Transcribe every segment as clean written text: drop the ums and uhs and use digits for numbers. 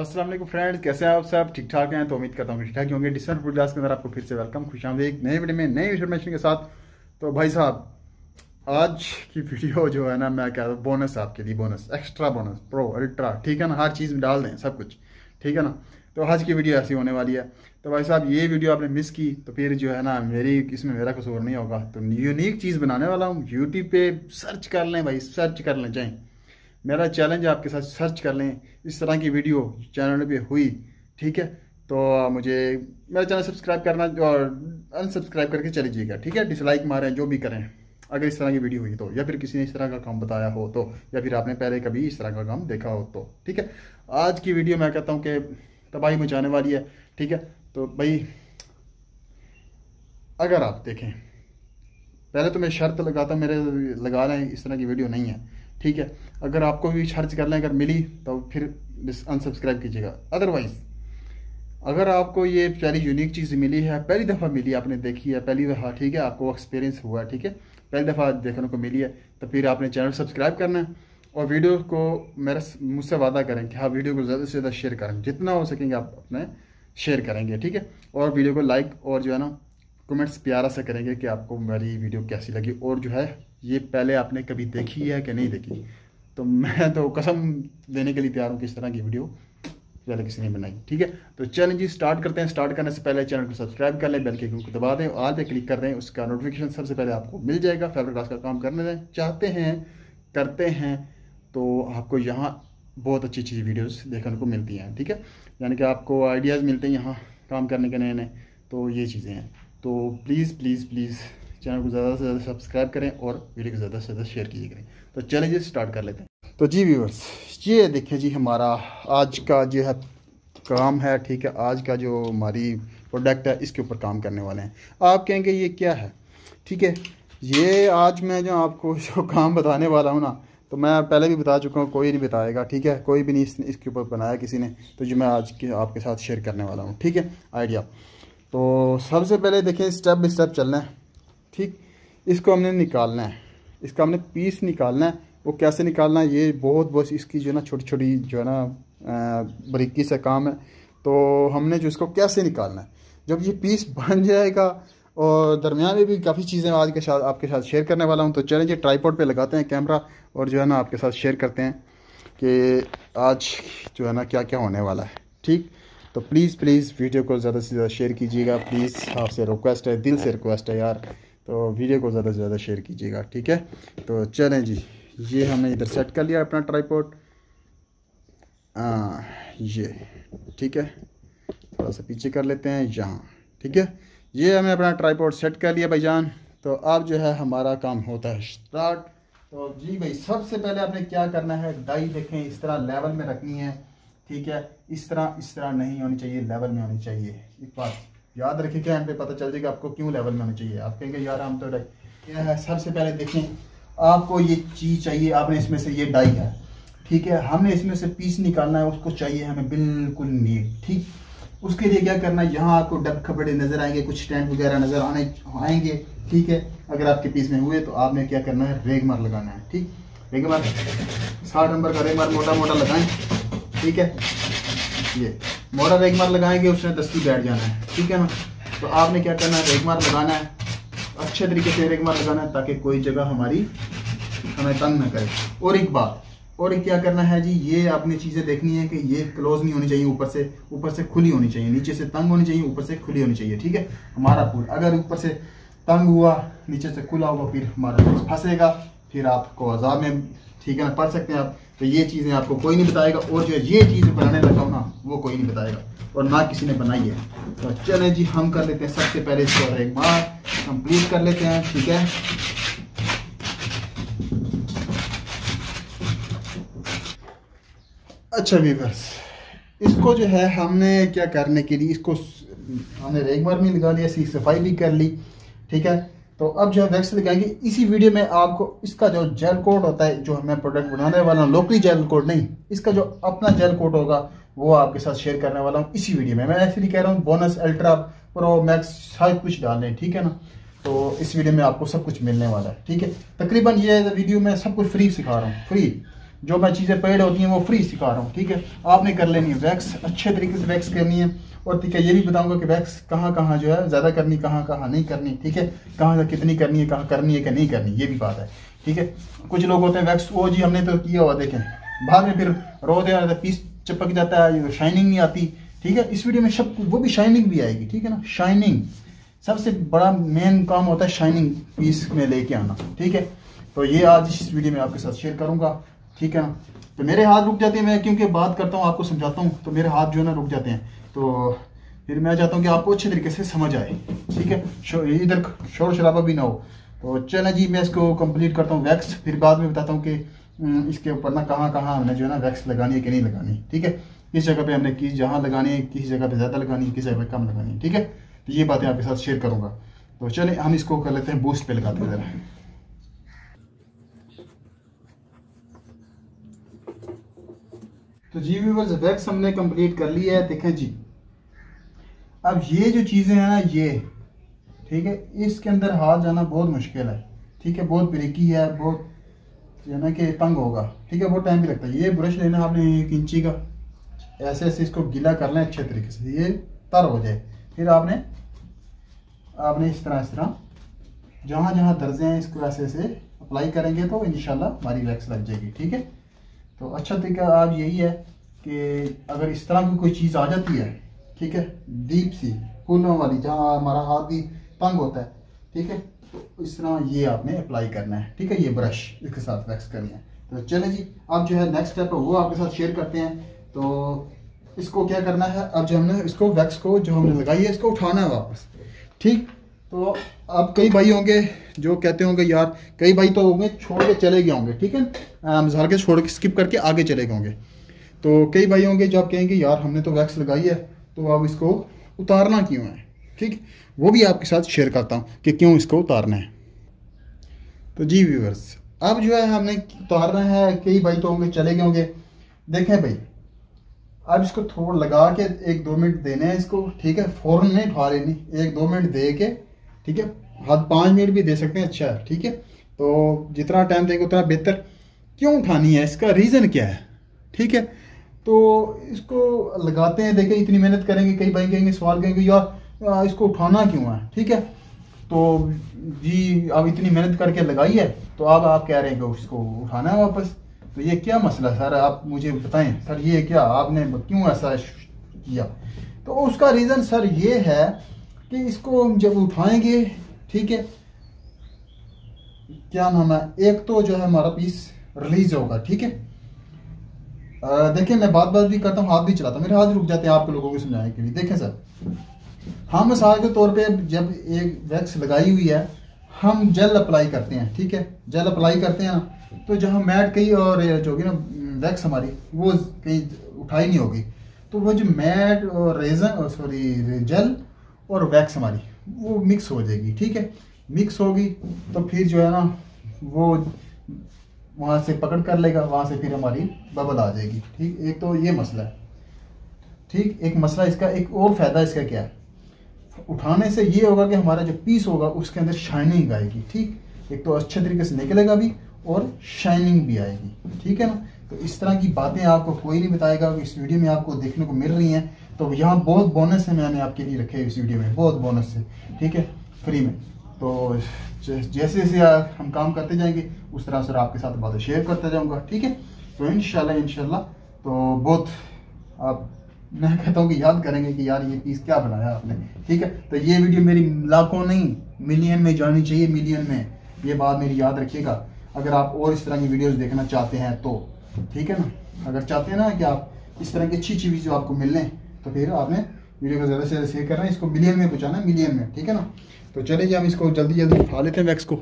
अस्सलाम वालेकुम फ्रेंड्स, कैसे हैं आप सब? ठीक ठाक हैं? तो उम्मीद करता हूँ ठीक ठाक होंगे। डिस्टर्न फूड क्लास के अंदर आपको फिर से वेलकम, खुशामदीद एक नए वीडियो में नई इन्फॉर्मेशन के साथ। तो भाई साहब, आज की वीडियो जो है ना, मैं कह रहा हूँ बोनस आपके लिए, bonus extra, bonus pro ultra, ठीक है ना, हर चीज़ डाल दें सब कुछ, ठीक है ना। तो आज की वीडियो ऐसी होने वाली है। तो भाई साहब, ये वीडियो आपने मिस की तो फिर जो है ना, मेरी इसमें मेरा कसूर नहीं होगा। तो यूनिक चीज़ बनाने वाला हूँ, यूट्यूब पे सर्च कर लें भाई, सर्च कर लें, चाहें मेरा चैलेंज आपके साथ, सर्च कर लें। इस तरह की वीडियो चैनल पे हुई, ठीक है। तो मुझे मेरा चैनल सब्सक्राइब करना और अनसब्सक्राइब करके चले जाइएगा, ठीक है। डिसलाइक मारें, जो भी करें, अगर इस तरह की वीडियो हुई तो, या फिर किसी ने इस तरह का काम बताया हो तो, या फिर आपने पहले कभी इस तरह का काम देखा हो तो, ठीक है। आज की वीडियो मैं कहता हूँ कि तबाही मचाने वाली है, ठीक है। तो भाई अगर आप देखें, पहले तो मैं शर्त लगाता हूँ, मेरे लगा रहे हैं इस तरह की वीडियो नहीं है, ठीक है। अगर आपको भी सर्च करना है, अगर मिली तो फिर अनसब्सक्राइब कीजिएगा। अदरवाइज़ अगर आपको ये पहली यूनिक चीज़ मिली है, पहली दफ़ा मिली, आपने देखी है पहली दफ़ा, ठीक है, आपको एक्सपीरियंस हुआ है, ठीक है, पहली दफ़ा देखने को मिली है, तो फिर आपने चैनल सब्सक्राइब करना है और वीडियो को मेरा मुझसे वादा करें कि हाँ, वीडियो को ज़्यादा से ज़्यादा शेयर करें, जितना हो सकेंगे आप अपने शेयर करेंगे, ठीक है। और वीडियो को लाइक और जो है ना कमेंट्स प्यारा सा करेंगे कि आपको मेरी वीडियो कैसी लगी, और जो है ये पहले आपने कभी देखी है कि नहीं देखी। तो मैं तो कसम देने के लिए तैयार हूँ कि इस तरह की वीडियो पहले किसी ने बनाई, ठीक है। तो चैलेंज जी स्टार्ट करते हैं। स्टार्ट करने से पहले चैनल को सब्सक्राइब कर लें, बेल के आइकन को दबा दें, ऑल पे क्लिक कर दें, उसका नोटिफिकेशन सबसे पहले आपको मिल जाएगा। फेवरेट क्लास का काम करने दें, चाहते हैं करते हैं तो आपको यहाँ बहुत अच्छी अच्छी वीडियोस देखने को मिलती हैं, ठीक है। यानी कि आपको आइडियाज़ मिलते हैं यहाँ काम करने के नए नए, तो ये चीज़ें हैं। तो प्लीज़ प्लीज़ प्लीज़ चैनल को ज़्यादा से ज़्यादा सब्सक्राइब करें और वीडियो को ज़्यादा से ज़्यादा शेयर कीजिए करें। तो चलिए स्टार्ट कर लेते हैं। तो जी व्यूअर्स, ये देखिए जी, हमारा आज का जो है काम है, ठीक है, आज का जो हमारी प्रोडक्ट है इसके ऊपर काम करने वाले हैं। आप कहेंगे ये क्या है, ठीक है। ये आज मैं जो आपको जो काम बताने वाला हूँ ना, तो मैं पहले भी बता चुका हूँ, कोई नहीं बताएगा, ठीक है, कोई भी नहीं इसके ऊपर बनाया किसी ने, तो जो मैं आज के आपके साथ शेयर करने वाला हूँ, ठीक है, आइडिया। तो सबसे पहले देखें, स्टेप बाई स्टेप चलना है, ठीक। इसको हमने निकालना है, इसका हमने पीस निकालना है। वो कैसे निकालना है, ये बहुत इसकी जो है ना छोटी छोटी जो है ना बारीकी से काम है। तो हमने जो इसको कैसे निकालना है, जब ये पीस बन जाएगा, और दरमियान में भी काफ़ी चीज़ें आज के साथ आपके साथ शेयर करने वाला हूं। तो चलें जी, ट्राइपॉड पे लगाते हैं कैमरा और जो है ना आपके साथ शेयर करते हैं कि आज जो है ना क्या क्या होने वाला है, ठीक। तो प्लीज़ प्लीज़ वीडियो को ज़्यादा से ज़्यादा शेयर कीजिएगा, प्लीज़ आपसे रिक्वेस्ट है, दिल से रिक्वेस्ट है यार, तो वीडियो को ज़्यादा से ज़्यादा शेयर कीजिएगा, ठीक है। तो चलें जी, ये हमने इधर सेट कर लिया अपना ट्राइपॉड, ये ठीक है, थोड़ा सा पीछे कर लेते हैं यहाँ, ठीक है। ये हमने अपना ट्राइपॉड सेट कर लिया भाईजान। तो अब जो है हमारा काम होता है स्टार्ट। तो जी भाई, सबसे पहले आपने क्या करना है, डाई देखें इस तरह लेवल में रखनी है, ठीक है। इस तरह नहीं होनी चाहिए, लेवल में होनी चाहिए। एक बात याद रखिए, क्या हमें पता चल जाएगा आपको क्यों लेवल में होनी चाहिए। आप कहेंगे यार हम तो डाई है। सबसे पहले देखें, आपको ये चीज़ चाहिए, आपने इसमें से ये डाई है, ठीक है, हमने इसमें से पीस निकालना है, उसको चाहिए हमें बिल्कुल नीट, ठीक। उसके लिए क्या करना है, यहाँ आपको डब खपड़े नज़र आएंगे, कुछ स्टैंड वगैरह नज़र आएंगे, ठीक है। अगर आपके पीस में हुए तो आपने क्या करना है, रेगमार लगाना है, ठीक। रेगमार 60 नंबर का रेगमार मोटा मोटा लगाएं, ठीक है। ये मोटा रेगमार लगाएंगे, उसमें दस्ती बैठ जाना है, ठीक है ना। तो आपने क्या करना है, रेगमार लगाना है, अच्छे तरीके से रेगमार लगाना है, ताकि कोई जगह हमारी हमें तंग ना करे। और एक बात और क्या करना है जी, ये आपने चीज़ें देखनी है कि ये क्लोज नहीं होनी चाहिए, ऊपर से खुली होनी चाहिए, नीचे से तंग होनी चाहिए, ऊपर से खुली होनी चाहिए, ठीक है। हमारा पूल अगर ऊपर से तंग हुआ, नीचे से खुला हुआ, फिर हमारा पूल फंसेगा, फिर आपको अजाब में, ठीक है ना, पढ़ सकते हैं आप। तो ये चीज़ें आपको कोई नहीं बताएगा, और जो ये चीज़ें बनाने लगा हूँ ना, वो कोई नहीं बताएगा और ना किसी ने बनाई है। तो चले जी, हम कर लेते हैं सबसे पहले इसको एक बार कंप्लीट कर लेते हैं, ठीक है। अच्छा वीवर्स, इसको जो है हमने क्या करने के लिए, इसको हमने रेगमार भी लगा लिया, इसकी सफाई भी कर ली, ठीक है। तो अब जो है वैक्स लगाएंगे। इसी वीडियो में आपको इसका जो जेल कोड होता है, जो हमें प्रोडक्ट बनाने वाला हूँ, लोकली जेल कोड नहीं, इसका जो अपना जेल कोड होगा वो आपके साथ शेयर करने वाला हूँ इसी वीडियो में। मैं ऐसे कह रहा हूँ, बोनस अल्ट्रा प्रो मैक्स सब कुछ डालें, ठीक है ना। तो इस वीडियो में आपको सब कुछ मिलने वाला है, ठीक है। तकरीबन ये वीडियो में सब कुछ फ्री सिखा रहा हूँ, फ्री, जो मैं चीज़ें पेड होती हैं वो फ्री सिखा रहा हूँ, ठीक है। आपने कर लेनी है वैक्स, अच्छे तरीके से वैक्स करनी है, और ठीक है ये भी बताऊंगा कि वैक्स कहाँ कहाँ जो है ज़्यादा करनी, कहाँ कहाँ नहीं करनी, ठीक है, कहाँ कितनी करनी है, कहाँ करनी है कि नहीं करनी, ये भी बात है, ठीक है। कुछ लोग होते हैं वैक्स वो जी हमने तो किया हुआ देखें, बाद में फिर रोते हैं, पीस चपक जाता है, शाइनिंग नहीं आती, ठीक है। इस वीडियो में सब वो भी शाइनिंग भी आएगी, ठीक है ना। शाइनिंग सबसे बड़ा मेन काम होता है, शाइनिंग पीस में लेके आना, ठीक है। तो ये आज इस वीडियो में आपके साथ शेयर करूंगा, ठीक है ना। तो मेरे हाथ रुक जाते हैं, मैं क्योंकि बात करता हूँ आपको समझाता हूँ तो मेरे हाथ जो है ना रुक जाते हैं, तो फिर मैं चाहता हूँ कि आपको अच्छे तरीके से समझ आए, ठीक है, इधर शोर शराबा भी ना हो। तो चलें जी, मैं इसको कंप्लीट करता हूँ वैक्स, फिर बाद में बताता हूँ कि इसके ऊपर ना कहाँ कहाँ हमने जो है ना वैक्स लगानी है कि नहीं लगानी, ठीक है, किस जगह पर हमने किस जहाँ लगानी है, किस जगह पर ज़्यादा लगानी है, किस जगह पर कम लगानी है, ठीक है। तो ये बातें आपके साथ शेयर करूंगा। तो चलिए हम इसको कर लेते हैं बूस्ट पे लगाते हैं ज़रा। तो जी व्यूअर्स, वैक्स हमने कंप्लीट कर ली है, देखें जी। अब ये जो चीज़ें हैं ना ये, ठीक है, इसके अंदर हाथ जाना बहुत मुश्किल है, ठीक है, बहुत ब्रिकी है, बहुत जो है ना कि तंग होगा, ठीक है, बहुत टाइम भी लगता है। ये ब्रश लेना आपने 1 इंची का, ऐसे ऐसे इसको गीला कर लें अच्छे तरीके से, ये तर हो जाए। फिर आपने इस तरह जहाँ जहाँ दर्जे हैं इसको ऐसे ऐसे अप्लाई करेंगे तो इंशाल्लाह हमारी वैक्स लग जाएगी, ठीक है। तो अच्छा तरीका आप यही है कि अगर इस तरह की कोई चीज़ आ जाती है, ठीक है, डीप सी फूलों वाली जहाँ हमारा हाथ भी तंग होता है, ठीक है, तो इस तरह ये आपने अप्लाई करना है, ठीक है, ये ब्रश इसके साथ वैक्स करनी है। तो चले जी, अब जो है नेक्स्ट स्टेप वो आपके साथ शेयर करते हैं। तो इसको क्या करना है, अब जो हमने इसको वैक्स को जो हमने लगाई है इसको उठाना है वापस, ठीक। तो अब कई भाई होंगे जो कहते होंगे यार, कई भाई तो होंगे छोड़ के चले गए होंगे, ठीक है, मज़ार के छोड़ के स्किप करके आगे चले गए होंगे। तो कई भाई होंगे जो आप कहेंगे यार हमने तो वैक्स लगाई है तो अब इसको उतारना क्यों है, ठीक, वो भी आपके साथ शेयर करता हूँ कि क्यों इसको उतारना है। तो जी व्यूअर्स, अब जो है हमने उतारना है, कई भाई तो होंगे चले गए होंगे। देखें भाई, अब इसको थोड़ा लगा के 1-2 मिनट देने हैं इसको, ठीक है, फ़ौरन नहीं उठा लेनी, 1-2 मिनट दे के, ठीक है, हाथ 5 मिनट भी दे सकते हैं, अच्छा है, ठीक है। तो जितना टाइम देंगे उतना बेहतर। क्यों उठानी है, इसका रीज़न क्या है, ठीक है। तो इसको लगाते हैं, देखें इतनी मेहनत करेंगे, कई भाई कहेंगे सवाल करेंगे यार इसको उठाना क्यों है, ठीक है। तो जी अब इतनी मेहनत करके लगाई है तो अब आप कह रहे हैं कि इसको उठाना है वापस, तो ये क्या मसला सर, आप मुझे बताएं सर, ये क्या आपने क्यों ऐसा किया। तो उसका रीज़न सर ये है कि इसको जब उठाएंगे, ठीक है, क्या नाम है, एक तो जो है हमारा पीस रिलीज होगा, ठीक है। देखिए मैं बात भी करता हूँ, हाथ भी चलाता हूँ, मेरे हाथ रुक जाते हैं आपको लोगों को समझाने के लिए। देखें सर, हम मिसाल के तौर पे जब एक वैक्स लगाई हुई है हम जेल अप्लाई करते हैं, ठीक है, जेल अप्लाई करते हैं ना, तो जहाँ मैट कहीं और जो होगी ना वैक्स हमारी वो कहीं उठाई नहीं होगी, तो वो जो मैट और रेजन जेल और वैक्स हमारी वो मिक्स हो जाएगी, ठीक है, मिक्स होगी तो फिर जो है ना वो वहाँ से पकड़ कर लेगा, वहाँ से फिर हमारी बबल आ जाएगी, ठीक। एक तो ये मसला है, ठीक। एक मसला इसका, एक और फ़ायदा इसका क्या है, उठाने से ये होगा कि हमारा जो पीस होगा उसके अंदर शाइनिंग आएगी, ठीक। एक तो अच्छे तरीके से निकलेगा भी और शाइनिंग भी आएगी, ठीक है ना। तो इस तरह की बातें आपको कोई नहीं बताएगा, इस वीडियो में आपको देखने को मिल रही हैं। तो यहाँ बहुत बोनस है, मैंने आपके लिए रखे इस वीडियो में बहुत बोनस है, ठीक है, फ्री में। तो जैसे जैसे हम काम करते जाएंगे उस तरह से आपके साथ बातें शेयर करता जाऊँगा, ठीक है। तो इंशाल्लाह तो बहुत आप, मैं कहता हूँ कि याद करेंगे कि यार ये पीस क्या बनाया आपने, ठीक है। तो ये वीडियो मेरी लाखों नहीं मिलियन में जानी चाहिए, मिलियन में, ये बात मेरी याद रखिएगा। अगर आप और इस तरह की वीडियोस देखना चाहते हैं तो, ठीक है ना, अगर चाहते हैं ना कि आप इस तरह की अच्छी अच्छी वीडियो आपको मिलें, तो फिर आपने वीडियो को ज़्यादा से ज़्यादा शेयर करना है, इसको मिलियन में पहुँचाना है, मिलियन में, ठीक है ना। तो चले जी, हम इसको जल्दी जल्दी उठा लेते हैं वैक्स को।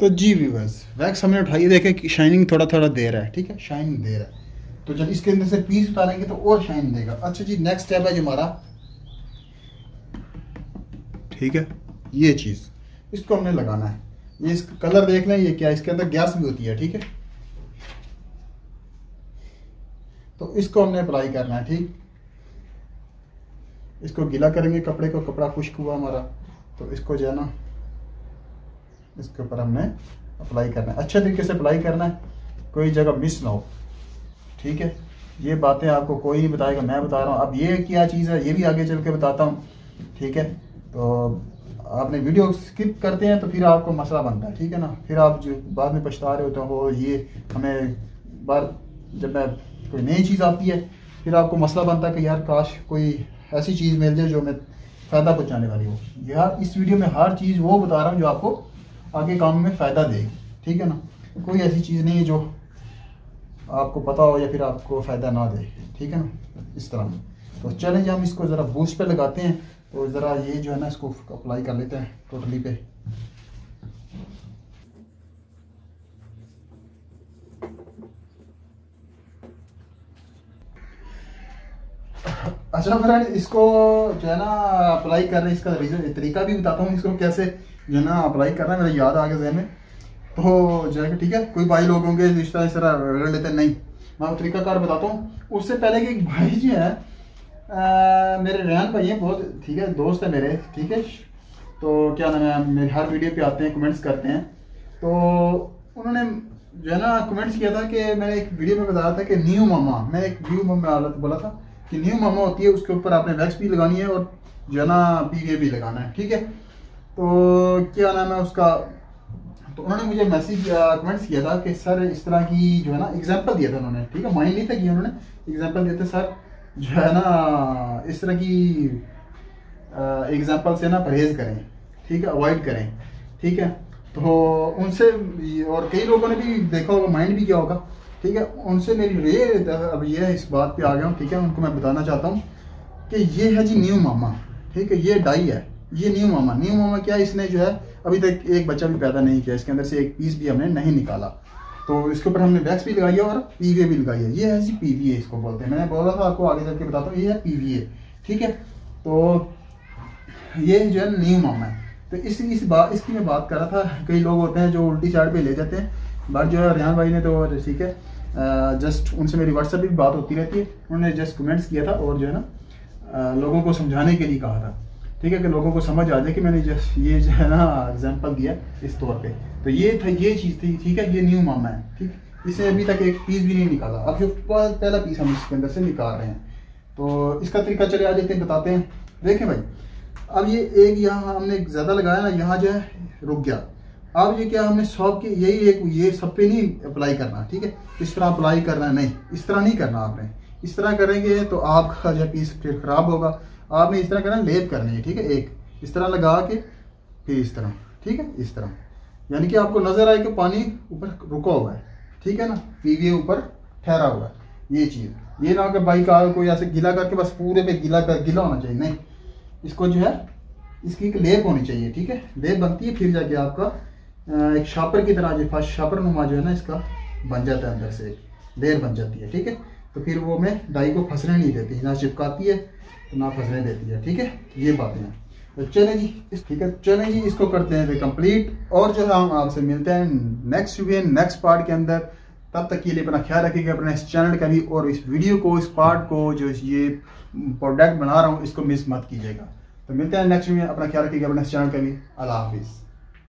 तो जी व्यूअर्स, वैक्स हमने उठाई, देखें कि शाइनिंग थोड़ा थोड़ा दे रहा है, ठीक है, शाइनिंग दे रहा है। तो जब इसके अंदर से पीस उतारेंगे तो और शाइन देगा। अच्छा जी, नेक्स्ट स्टेप है जो हमारा, ठीक है, ये चीज़ इसको हमने लगाना है। ये इसका कलर देख लें, ये क्या इसके अंदर गैस भी होती है, ठीक है। तो इसको हमने अप्लाई करना है, ठीक। इसको गीला करेंगे कपड़े को, कपड़ा खुश्क हुआ हमारा, तो इसको जो है ना इसके ऊपर हमने अप्लाई करना है, अच्छे तरीके से अप्लाई करना है। कोई जगह मिस ना हो। ठीक है, ये बातें आपको कोई नहीं बताएगा, मैं बता रहा हूँ। अब ये क्या चीज़ है ये भी आगे चल के बताता हूँ। ठीक है, तो आपने वीडियो स्किप करते हैं तो फिर आपको मसला बनता है। ठीक है ना, फिर आप जो बाद में पछता रहे होते हो। ये हमें बार जब मैं कोई नई चीज़ आती है फिर आपको मसला बनता है कि यार काश कोई ऐसी चीज़ मिल जाए जो मैं फ़ायदा पहुंचाने वाली हो। यार इस वीडियो में हर चीज़ वो बता रहा हूँ जो आपको आगे काम में फ़ायदा देगी। ठीक है ना, कोई ऐसी चीज़ नहीं है जो आपको पता हो या फिर आपको फ़ायदा ना दे। ठीक है ना, इस तरह। तो चलें हम इसको ज़रा बूस्ट पे लगाते हैं और ज़रा ये जो है ना इसको अप्लाई कर लेते हैं टोटली पे। अच्छा फ्रेंड, इसको जो है ना अप्लाई करना इसका रीज़न तरीका भी बताता हूँ, इसको कैसे जो है ना अप्लाई करना मेरा याद आ गया जहन में। तो जो है ठीक है, कोई भाई लोग होंगे इस तरह रगड़ लेते हैं, नहीं, मैं आपको तरीकाकार बताता हूँ। उससे पहले कि एक भाई जी है मेरे रेहान भाई हैं, बहुत ठीक है दोस्त है मेरे। ठीक है, तो क्या नाम है, मेरे हर वीडियो पे आते हैं कमेंट्स करते हैं। तो उन्होंने जो है ना कमेंट्स किया था कि मैंने एक वीडियो में बताया था कि न्यू मामा, मैंने एक न्यू मामा बोला था कि न्यू मामा होती है उसके ऊपर आपने वैक्स भी लगानी है और जो है ना पीवीए भी लगाना है। ठीक है, तो क्या नाम है उसका, तो उन्होंने मुझे मैसेज कमेंट्स किया था कि सर इस तरह की जो है ना एग्जांपल दिया था उन्होंने। ठीक है, माइंड नहीं था कि उन्होंने एग्जांपल दिया था, सर जो है ना इस तरह की एग्जांपल से ना परहेज करें। ठीक है, अवॉइड करें। ठीक है, तो उनसे और कई लोगों ने भी देखा होगा, माइंड भी किया होगा। ठीक है, उनसे मेरी ये अब ये इस बात पे आ गया हूँ। ठीक है, उनको मैं बताना चाहता हूँ कि ये है जी न्यू मामा। ठीक है, ये डाई है, ये न्यू मामा क्या, इसने जो है अभी तक एक बच्चा भी पैदा नहीं किया, इसके अंदर से एक पीस भी हमने नहीं निकाला। तो इसके ऊपर हमने वैक्स भी लगाई है और पीवीए भी लगाई है। ये है जी पीवीए, इसको बोलते हैं, मैंने बोला था आपको आगे जाके बताता हूँ, ये है पीवीए। ठीक है, तो ये जो है न्यू मामा है। तो इसकी मैं बात कर रहा था। कई लोग होते हैं जो उल्टी साइड पर ले जाते हैं, बट जो है रेहान भाई ने तो ठीक है जस्ट उनसे मेरी व्हाट्सएप पे भी बात होती रहती है, उन्होंने जस्ट कमेंट्स किया था और जो है ना लोगों को समझाने के लिए कहा था। ठीक है, कि लोगों को समझ आ जाए कि मैंने जस्ट ये जो है ना एग्जांपल दिया इस तौर पे। तो ये चीज़ थी। ठीक है, ये न्यू मामा है। ठीक, इसने अभी तक एक पीस भी नहीं निकाला, अब जो पहला पीस हम इसके अंदर से निकाल रहे हैं। तो इसका तरीका चले आज देखते बताते हैं। देखें भाई, अब ये एक यहाँ हमने ज़्यादा लगाया ना, यहाँ जो है रुक गया। अब ये क्या हमने सब के यही एक ये सब पे नहीं अप्लाई करना। ठीक है, इस तरह अप्लाई करना नहीं, इस तरह नहीं करना आपने। इस तरह करेंगे तो आपका जो पीस फिर ख़राब होगा। आपने इस तरह करना, लेप करनी है। ठीक है, एक इस तरह लगा के फिर इस तरह। ठीक है, इस तरह, यानी कि आपको नज़र आए कि पानी ऊपर रुका हुआ है। ठीक है ना, पीवीए ऊपर ठहरा हुआ है। ये चीज़, ये ना कि बाइक का कोई ऐसे गीला करके बस पूरे पे गीला होना चाहिए, नहीं, इसको जो है इसकी एक लेप होनी चाहिए। ठीक है, लेप बनती है, फिर जाके आपका एक शापर की तरह जो फर्स्ट शापर नुमा जो है ना इसका बन जाता है, अंदर से एक लेयर बन जाती है। ठीक है, तो फिर वो मैं डाई को फंसने नहीं देती, ना चिपकाती है तो ना फंसने देती है। ठीक है, ये बातें हैं। तो चलें जी, ठीक है, चलें जी, इसको करते हैं कंप्लीट और जो है हम आपसे मिलते हैं नेक्स्ट पार्ट के अंदर। तब तक के लिए अपना ख्याल रखिएगा, अपने इस चैनल का भी, और इस वीडियो को, इस पार्ट को, जो ये प्रोडक्ट बना रहा हूँ इसको मिस मत कीजिएगा। तो मिलते हैं नेक्स्ट वीडियो में, अपना ख्याल रखिएगा, अपने इस चैनल का भी। अल्लाह हाफिज़।